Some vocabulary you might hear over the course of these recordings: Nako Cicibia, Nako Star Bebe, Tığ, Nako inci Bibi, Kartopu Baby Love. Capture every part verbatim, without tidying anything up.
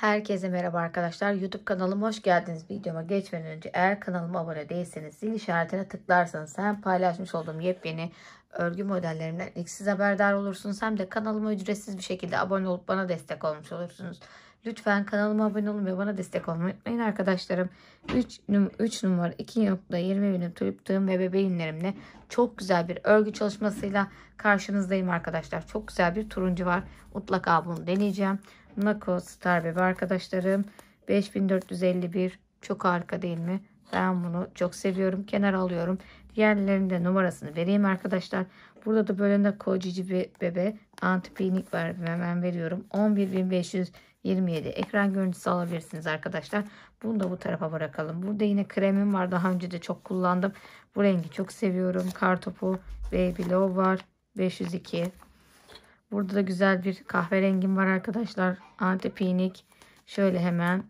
Herkese merhaba arkadaşlar. YouTube kanalıma hoş geldiniz. Videoma geçmeden önce eğer kanalıma abone değilseniz zil işaretine tıklarsanız hem paylaşmış olduğum yepyeni örgü modellerimden ilk siz haberdar olursunuz hem de kanalıma ücretsiz bir şekilde abone olup bana destek olmuş olursunuz. Lütfen kanalıma abone olun ve bana destek olmayı unutmayın arkadaşlarım. üç numara iki nokta yirmi milim tulip tığım ve bebeğimlerimle çok güzel bir örgü çalışmasıyla karşınızdayım arkadaşlar. Çok güzel bir turuncu var. Mutlaka bunu deneyeceğim. Nako Star Bebe arkadaşlarım. beş bin dört yüz elli bir. Çok harika değil mi? Ben bunu çok seviyorum. Kenara alıyorum. Diğerlerinin de numarasını vereyim arkadaşlar. Burada da böyle Nako Cicibia Bebe antipinik var. Hemen veriyorum. on bir bin beş yüz yirmi yedi. Ekran görüntüsü alabilirsiniz arkadaşlar. Bunu da bu tarafa bırakalım. Burada yine kremim var. Daha önce de çok kullandım. Bu rengi çok seviyorum. Kartopu Baby Love var. beş yüz iki. Burada da güzel bir kahverengim var arkadaşlar. Antipinik. Şöyle hemen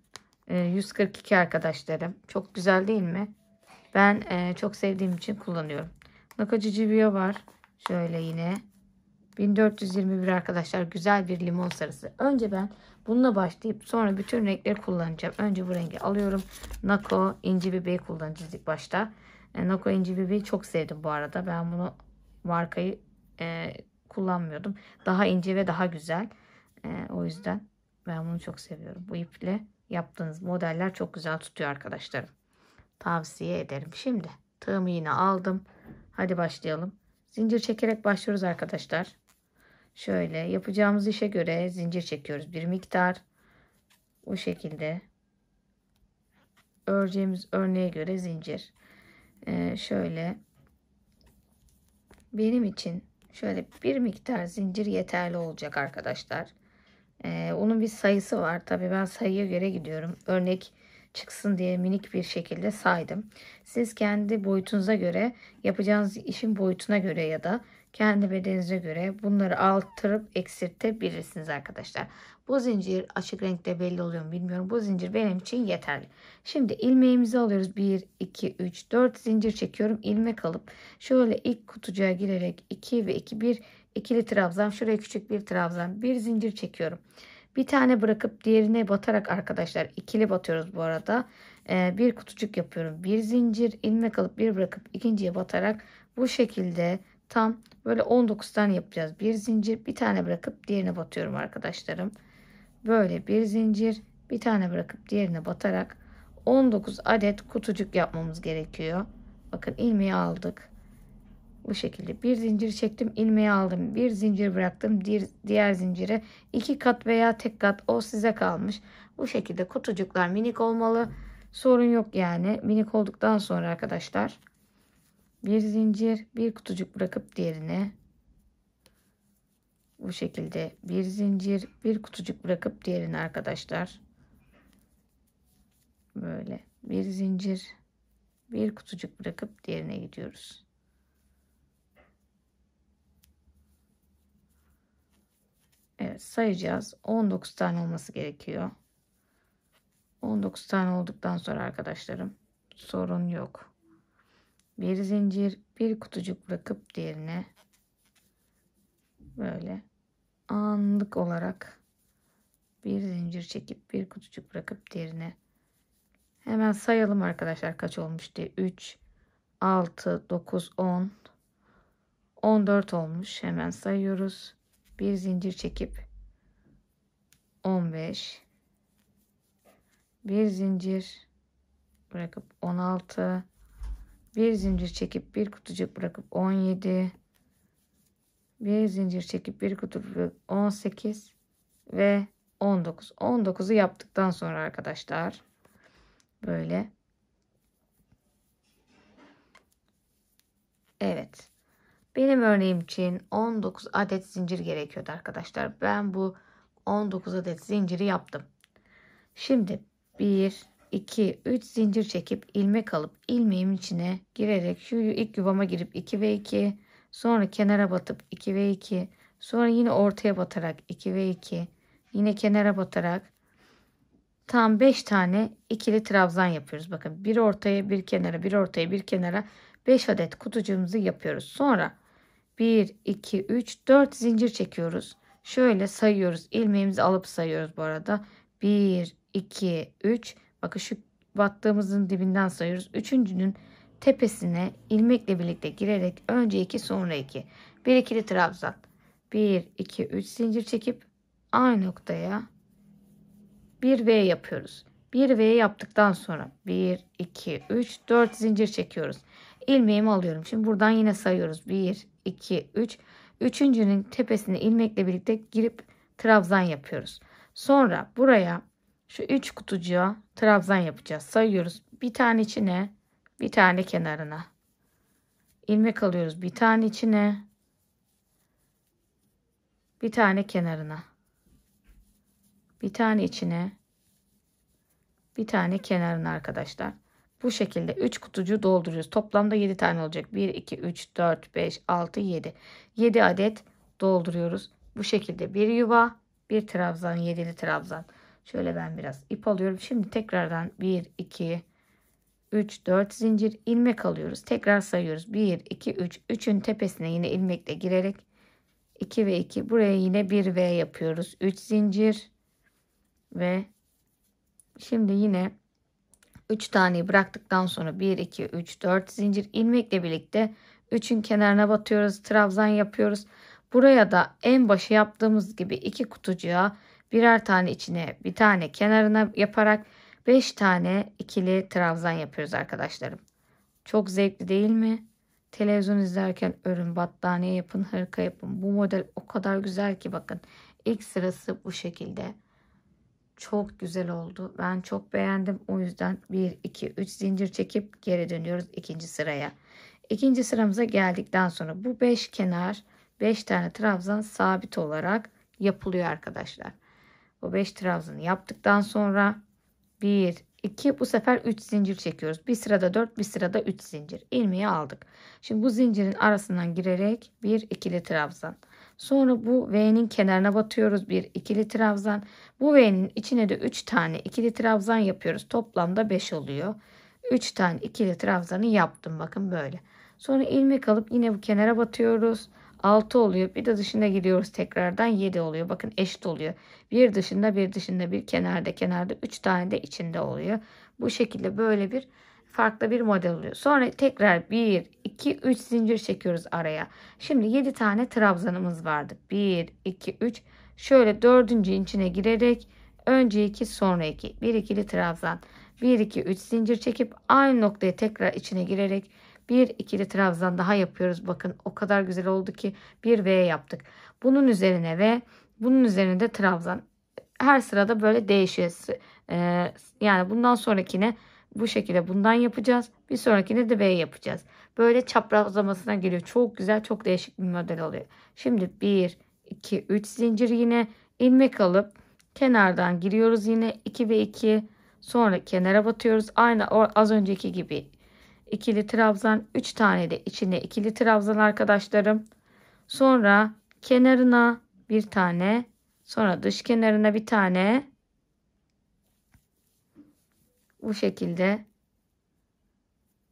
yüz kırk iki arkadaşlarım. Çok güzel değil mi? Ben çok sevdiğim için kullanıyorum. Nako Cicibia var. Şöyle yine. bin dört yüz yirmi bir arkadaşlar. Güzel bir limon sarısı. Önce ben bununla başlayıp sonra bütün renkleri kullanacağım. Önce bu rengi alıyorum. Nako inci Bibi'yi kullanacağız ilk başta. Nako inci Bibi'yi çok sevdim bu arada. Ben bunu markayı e, kullanmıyordum. Daha ince ve daha güzel. E, o yüzden ben bunu çok seviyorum. Bu iple yaptığınız modeller çok güzel tutuyor arkadaşlarım. Tavsiye ederim. Şimdi tığımı yine aldım. Hadi başlayalım. Zincir çekerek başlıyoruz arkadaşlar. Şöyle yapacağımız işe göre zincir çekiyoruz. Bir miktar bu şekilde öreceğimiz örneğe göre zincir. Ee, şöyle benim için şöyle bir miktar zincir yeterli olacak arkadaşlar. Ee, onun bir sayısı var. Tabii ben sayıya göre gidiyorum. Örnek çıksın diye minik bir şekilde saydım. Siz kendi boyutunuza göre, yapacağınız işin boyutuna göre ya da kendi bedeninize göre bunları artırıp eksiltebilirsiniz arkadaşlar. Bu zincir açık renkte belli oluyor mu bilmiyorum. Bu zincir benim için yeterli. Şimdi ilmeğimizi alıyoruz. bir, iki, üç, dört zincir çekiyorum. İlmek alıp şöyle ilk kutucuğa girerek iki ve iki, bir ikili trabzan, şuraya küçük bir trabzan, bir zincir çekiyorum. Bir tane bırakıp diğerine batarak arkadaşlar, ikili batıyoruz bu arada. Ee, bir kutucuk yapıyorum. Bir zincir, ilmek alıp bir bırakıp ikinciye batarak bu şekilde tam böyle on dokuz tane yapacağız. Bir zincir, bir tane bırakıp diğerine batıyorum arkadaşlarım. Böyle bir zincir, bir tane bırakıp diğerine batarak on dokuz adet kutucuk yapmamız gerekiyor. Bakın ilmeği aldık. Bu şekilde bir zincir çektim, ilmeği aldım, bir zincir bıraktım, diğer, diğer zincire iki kat veya tek kat, o size kalmış. Bu şekilde kutucuklar minik olmalı, sorun yok yani. Minik olduktan sonra arkadaşlar bir zincir, bir kutucuk bırakıp diğerine, bu şekilde bir zincir, bir kutucuk bırakıp diğerine arkadaşlar, böyle bir zincir, bir kutucuk bırakıp diğerine gidiyoruz. Evet, sayacağız. on dokuz tane olması gerekiyor. on dokuz tane olduktan sonra arkadaşlarım sorun yok. Bir zincir, bir kutucuk bırakıp diğerine böyle anlık olarak bir zincir çekip bir kutucuk bırakıp diğerine. Hemen sayalım arkadaşlar kaç olmuş diye. üç, altı, dokuz, on, on dört olmuş. Hemen sayıyoruz. Bir zincir çekip on beş, bir zincir bırakıp on altı, bir zincir çekip bir kutucuk bırakıp on yedi, bir zincir çekip bir kutucuk bırakıp on sekiz ve on dokuz. on dokuzu yaptıktan sonra arkadaşlar böyle, evet. Benim örneğim için on dokuz adet zincir gerekiyordu arkadaşlar. Ben bu on dokuz adet zinciri yaptım. Şimdi bir, iki, üç zincir çekip ilmek alıp ilmeğimin içine girerek şu ilk yuvama girip iki ve iki, sonra kenara batıp iki ve iki, sonra yine ortaya batarak iki ve iki, yine kenara batarak tam beş tane ikili trabzan yapıyoruz. Bakın bir ortaya, bir kenara, bir ortaya, bir kenara beş adet kutucuğumuzu yapıyoruz. Sonra bir, iki, üç, dört zincir çekiyoruz. Şöyle sayıyoruz. İlmeğimizi alıp sayıyoruz bu arada. bir, iki, üç. Bakın şu battığımızın dibinden sayıyoruz. Üçüncünün tepesine ilmekle birlikte girerek önce iki sonra iki. bir ikili trabzan. bir, iki, üç zincir çekip A noktaya bir V yapıyoruz. bir V yaptıktan sonra bir, iki, üç, dört zincir çekiyoruz. İlmeğimi alıyorum. Şimdi buradan yine sayıyoruz. bir, iki, üç. Üçüncünün tepesine ilmekle birlikte girip trabzan yapıyoruz. Sonra buraya şu üç kutucuğa trabzan yapacağız. Sayıyoruz. Bir tane içine, bir tane kenarına. İlmek alıyoruz. Bir tane içine, bir tane kenarına. Bir tane içine, bir tane kenarına arkadaşlar. Bu şekilde üç kutucuğu dolduruyoruz. Toplamda yedi tane olacak. bir, iki, üç, dört, beş, altı, yedi. yedi adet dolduruyoruz. Bu şekilde bir yuva, bir trabzan, yedili trabzan. Şöyle ben biraz ip alıyorum. Şimdi tekrardan bir, iki, üç, dört zincir ilmek alıyoruz. Tekrar sayıyoruz. bir, iki, üç. üçün tepesine yine ilmekle girerek iki ve iki. Buraya yine bir V yapıyoruz. üç zincir ve şimdi yine üç taneyi bıraktıktan sonra bir, iki, üç, dört zincir ilmekle birlikte üçün kenarına batıyoruz. Trabzan yapıyoruz. Buraya da en başı yaptığımız gibi iki kutucuğa birer tane içine, bir tane kenarına yaparak beş tane ikili trabzan yapıyoruz arkadaşlarım. Çok zevkli değil mi? Televizyon izlerken örün, battaniye yapın, hırka yapın. Bu model o kadar güzel ki bakın. İlk sırası bu şekilde. Çok güzel oldu. Ben çok beğendim. O yüzden bir, iki, üç zincir çekip geri dönüyoruz ikinci sıraya. İkinci sıramıza geldikten sonra bu beş kenar, beş tane trabzan sabit olarak yapılıyor arkadaşlar. Bu beş trabzanı yaptıktan sonra bir, iki bu sefer üç zincir çekiyoruz. Bir sırada dört, bir sırada üç zincir. İlmeği aldık. Şimdi bu zincirin arasından girerek bir ikili trabzan. Sonra bu V'nin kenarına batıyoruz. Bir ikili trabzan. Bu V'nin içine de üç tane ikili trabzan yapıyoruz. Toplamda beş oluyor. üç tane ikili trabzanı yaptım. Bakın böyle. Sonra ilmek alıp yine bu kenara batıyoruz. altı oluyor. Bir de dışına gidiyoruz. Tekrardan yedi oluyor. Bakın eşit oluyor. Bir dışında, bir dışında, bir kenarda, kenarda. üç tane de içinde oluyor. Bu şekilde böyle bir farklı bir model oluyor. Sonra tekrar bir, iki, üç zincir çekiyoruz araya. Şimdi yedi tane trabzanımız vardı. bir, iki, üç. Şöyle dördüncü içine girerek önce iki sonra iki. bir ikili trabzan. bir, iki, üç zincir çekip aynı noktaya tekrar içine girerek bir ikili trabzan daha yapıyoruz. Bakın o kadar güzel oldu ki bir V yaptık. Bunun üzerine ve bunun üzerine de trabzan. Her sırada böyle değişiyor. Ee, yani bundan sonrakine bu şekilde bundan yapacağız. Bir sonrakine de V yapacağız. Böyle çaprazlamasına geliyor. Çok güzel, çok değişik bir model oluyor. Şimdi bir, iki, üç zincir yine ilmek alıp kenardan giriyoruz yine iki ve iki. Sonra kenara batıyoruz. Aynı az önceki gibi. İkili trabzan, üç tane de içine ikili trabzan arkadaşlarım. Sonra kenarına bir tane, sonra dış kenarına bir tane. Bu şekilde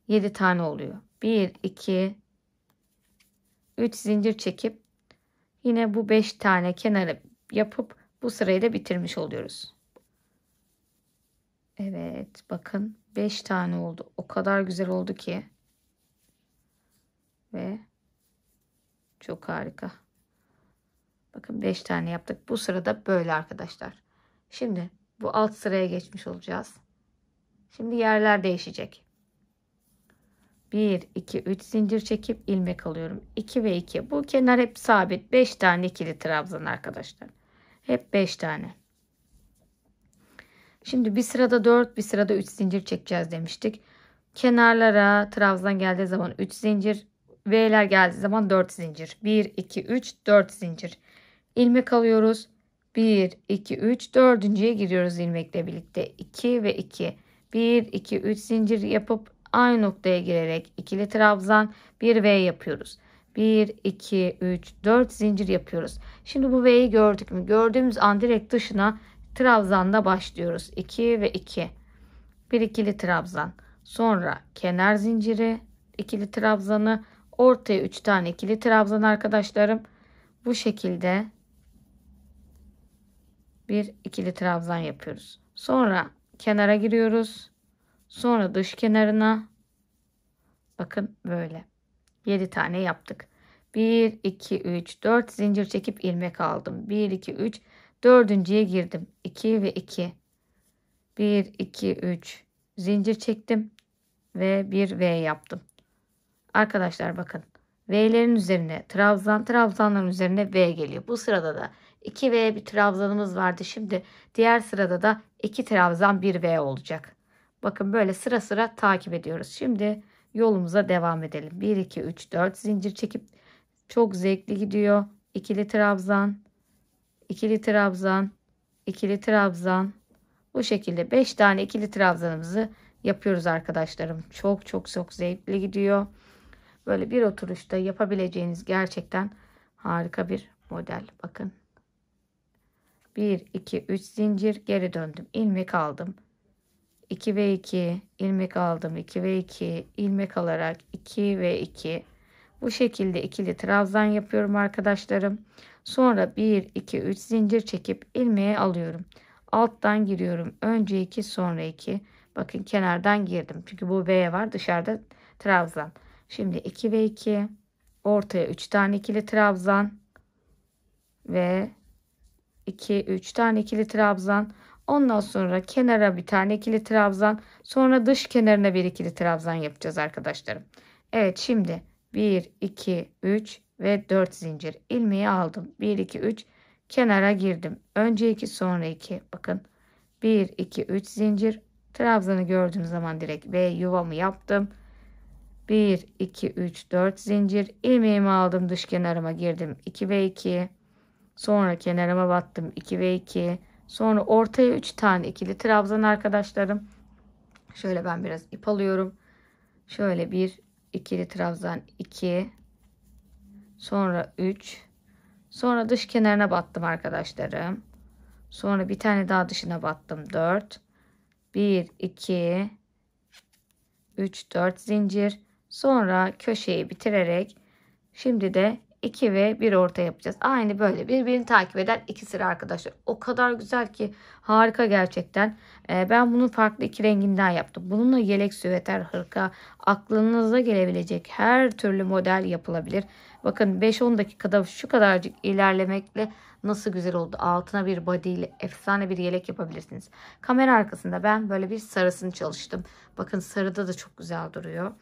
yedi tane oluyor. bir, iki, üç zincir çekip yine bu beş tane kenara yapıp bu sırayı da bitirmiş oluyoruz. Evet, bakın beş tane oldu. O kadar güzel oldu ki. Ve çok harika. Bakın beş tane yaptık. Bu sırada böyle arkadaşlar. Şimdi bu alt sıraya geçmiş olacağız. Şimdi yerler değişecek. bir, iki, üç zincir çekip ilmek alıyorum. iki ve iki. Bu kenar hep sabit. beş tane ikili trabzan arkadaşlar. Hep beş tane. Şimdi bir sırada dört, bir sırada üç zincir çekeceğiz demiştik. Kenarlara trabzan geldiği zaman üç zincir, V'ler geldiği zaman dört zincir. bir, iki, üç, dört zincir. İlmek alıyoruz. bir, iki, üç, dördüncüye giriyoruz ilmekle birlikte. iki ve iki. bir, iki, üç zincir yapıp aynı noktaya girerek ikili trabzan, bir V yapıyoruz. bir, iki, üç, dört zincir yapıyoruz. Şimdi bu V'yi gördük mü? Gördüğümüz an direkt dışına trabzanla başlıyoruz. iki ve iki. bir ikili trabzan. Sonra kenar zinciri, ikili trabzanı, ortaya üç tane ikili trabzan arkadaşlarım. Bu şekilde bir ikili trabzan yapıyoruz. Sonra kenara giriyoruz. Sonra dış kenarına. Bakın böyle. yedi tane yaptık. bir, iki, üç, dört zincir çekip ilmek aldım. bir, iki, üç. dördüncüye girdim. iki ve iki. bir, iki, üç. Zincir çektim. Ve bir V yaptım. Arkadaşlar bakın. V'lerin üzerine trabzan, trabzanların üzerine V geliyor. Bu sırada da iki V bir trabzanımız vardı. Şimdi diğer sırada da iki trabzan bir V olacak. Bakın böyle sıra sıra takip ediyoruz. Şimdi yolumuza devam edelim. bir, iki, üç, dört zincir çekip çok zevkli gidiyor. İkili trabzan, ikili trabzan, ikili trabzan. Bu şekilde beş tane ikili trabzanımızı yapıyoruz arkadaşlarım. Çok çok çok zevkli gidiyor. Böyle bir oturuşta yapabileceğiniz gerçekten harika bir model. Bakın. bir, iki, üç zincir geri döndüm. İlmek aldım. iki ve iki ilmek aldım. iki ve iki ilmek alarak iki ve iki. Bu şekilde ikili trabzan yapıyorum arkadaşlarım. Sonra bir, iki, üç zincir çekip ilmeği alıyorum. Alttan giriyorum. Önce iki sonra iki. Bakın kenardan girdim. Çünkü bu V var. Dışarıda trabzan. Şimdi iki ve iki. Ortaya üç tane ikili trabzan. Ve iki, üç tane ikili trabzan. Ondan sonra kenara bir tane ikili trabzan. Sonra dış kenarına bir ikili trabzan yapacağız arkadaşlarım. Evet şimdi bir, iki, üç ve dört zincir. İlmeği aldım. bir, iki, üç. Kenara girdim. Önce iki sonra iki. Bakın. bir, iki, üç zincir. Trabzanı gördüğüm zaman direkt ve yuvamı yaptım. bir, iki, üç, dört zincir. İlmeğimi aldım. Dış kenarıma girdim. iki ve iki. Sonra kenarıma battım. iki ve iki. Sonra ortaya üç tane ikili trabzan arkadaşlarım. Şöyle ben biraz ip alıyorum. Şöyle bir ikili trabzan iki. Sonra üç. Sonra dış kenarına battım arkadaşlarım. Sonra bir tane daha dışına battım. dört. bir, iki, üç, dört zincir. Sonra köşeyi bitirerek şimdi de iki ve bir orta yapacağız. Aynı böyle birbirini takip eden iki sıra arkadaşlar. O kadar güzel ki harika gerçekten. Ee, ben bunun farklı iki renginden yaptım. Bununla yelek, süveter, hırka, aklınıza gelebilecek her türlü model yapılabilir. Bakın beş on dakikada şu kadarcık ilerlemekle nasıl güzel oldu. Altına bir body ile efsane bir yelek yapabilirsiniz. Kamera arkasında ben böyle bir sarısını çalıştım. Bakın sarıda da çok güzel duruyor.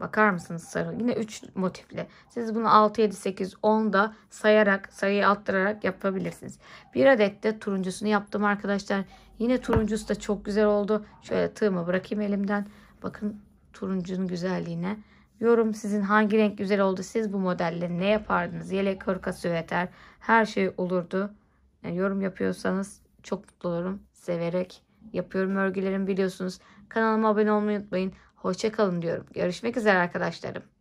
Bakar mısınız sarı? Yine üç motifli. Siz bunu altı, yedi, sekiz, on da sayarak, sayıyı attırarak yapabilirsiniz. Bir adet de turuncusunu yaptım arkadaşlar. Yine turuncusu da çok güzel oldu. Şöyle tığımı bırakayım elimden. Bakın turuncunun güzelliğine. Yorum sizin hangi renk güzel oldu? Siz bu modelle ne yapardınız? Yelek, hırka, süveter her şey olurdu. Yani yorum yapıyorsanız çok mutlu olurum. Severek yapıyorum örgülerimi biliyorsunuz. Kanalıma abone olmayı unutmayın. Hoşça kalın diyorum. Görüşmek üzere arkadaşlarım.